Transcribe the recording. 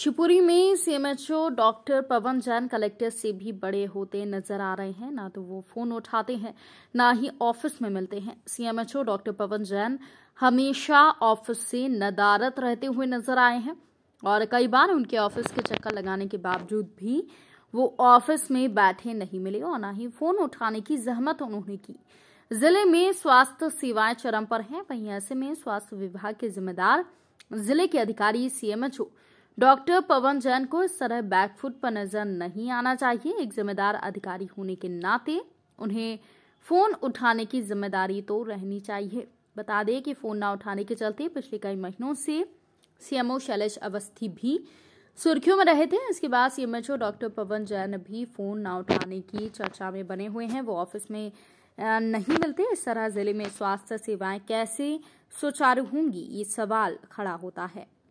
शिवपुरी में CMHO doctor Pawan Jain collector से भी बड़े होते नजर आ रहे हैं। ना तो वो फोन उठाते हैं, ना ही ऑफिस में मिलते हैं। सीएमएचओ डॉक्टर पवन जैन हमेशा ऑफिस से नदारत रहते हुए नजर आए हैं और कई बार उनके ऑफिस के चक्कर लगाने के बावजूद भी वो ऑफिस में बैठे नहीं मिले और ना ही फोन उठाने की जहमत उन्होंने की। जिले में स्वास्थ्य सेवाएं चरम पर हैं, वहीं ऐसे में स्वास्थ्य विभाग के जिम्मेदार जिले के अधिकारी सीएमएचओ डॉक्टर पवन जैन को इस तरह बैकफुट पर नजर नहीं आना चाहिए। एक जिम्मेदार अधिकारी होने के नाते उन्हें फोन उठाने की जिम्मेदारी तो रहनी चाहिए। बता दें कि फोन ना उठाने के चलते पिछले कई महीनों से सीएमओ शैलेश अवस्थी भी सुर्खियों में रहे थे। इसके बाद सीएमएचओ डॉक्टर पवन जैन भी फोन ना उठाने की चर्चा में बने हुए हैं, वो ऑफिस में नहीं मिलते। इस तरह जिले में स्वास्थ्य सेवाएं कैसे सुचारू होंगी, ये सवाल खड़ा होता है।